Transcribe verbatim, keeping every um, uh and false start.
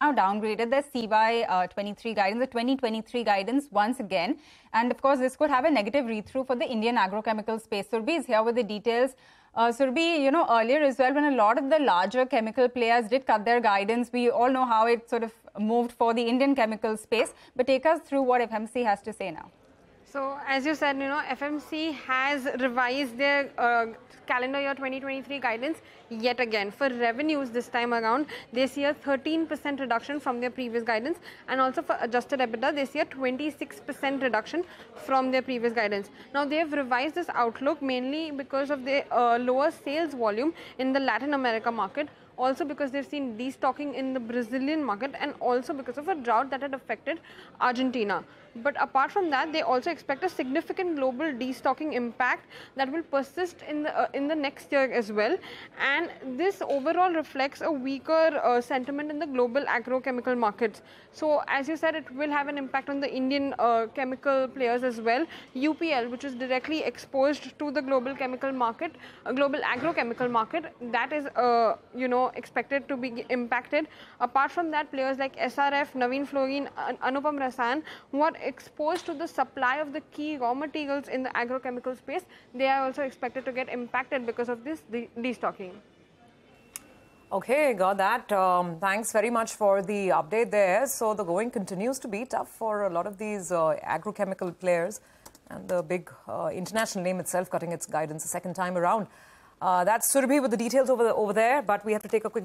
now downgraded their C Y twenty-three uh, guidance, the twenty twenty-three guidance once again. And of course, this could have a negative read-through for the Indian agrochemical space. Surabhi is here with the details. Uh, Surabhi, you know, earlier as well, when a lot of the larger chemical players did cut their guidance, we all know how it sort of moved for the Indian chemical space. But take us through what F M C has to say now. So, as you said, you know, F M C has revised their uh, calendar year twenty twenty-three guidance yet again. For revenues this time around, they see a thirteen percent reduction from their previous guidance, and also for adjusted EBITDA, they see a twenty-six percent reduction from their previous guidance. Now, they have revised this outlook mainly because of the uh, lower sales volume in the Latin America market, also because they've seen destocking in the Brazilian market, and also because of a drought that had affected Argentina. But apart from that, they also expect a significant global destocking impact that will persist in the, uh, in the next year as well. And this overall reflects a weaker uh, sentiment in the global agrochemical markets. So as you said, it will have an impact on the Indian uh, chemical players as well. U P L, which is directly exposed to the global chemical market, uh, global agrochemical market, that is, uh, you know, expected to be impacted. Apart from that, players like S R F, Navin Fluorine, An Anupam Rasayan, who are exposed to the supply of the key raw materials in the agrochemical space, they are also expected to get impacted because of this de destocking. Okay, got that. Um, thanks very much for the update there. So the going continues to be tough for a lot of these uh, agrochemical players, and the big uh, international name itself cutting its guidance the second time around. Uh, that's Surabhi with the details over, the, over there, but we have to take a quick break.